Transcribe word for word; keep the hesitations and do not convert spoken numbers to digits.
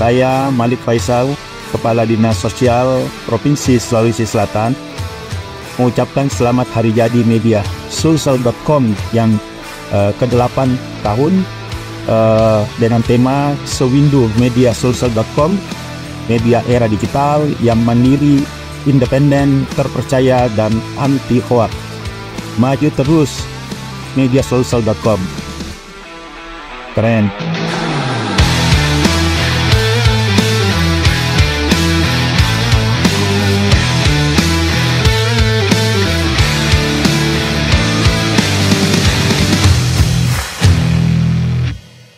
Saya Malik Faisal, Kepala Dinas Sosial Provinsi Sulawesi Selatan, mengucapkan selamat hari jadi Media Social dot com yang uh, kedelapan tahun uh, dengan tema Sewindu Media Social dot com, media era digital yang mandiri, independen, terpercaya, dan anti hoax. Maju terus Media Social dot com. Keren.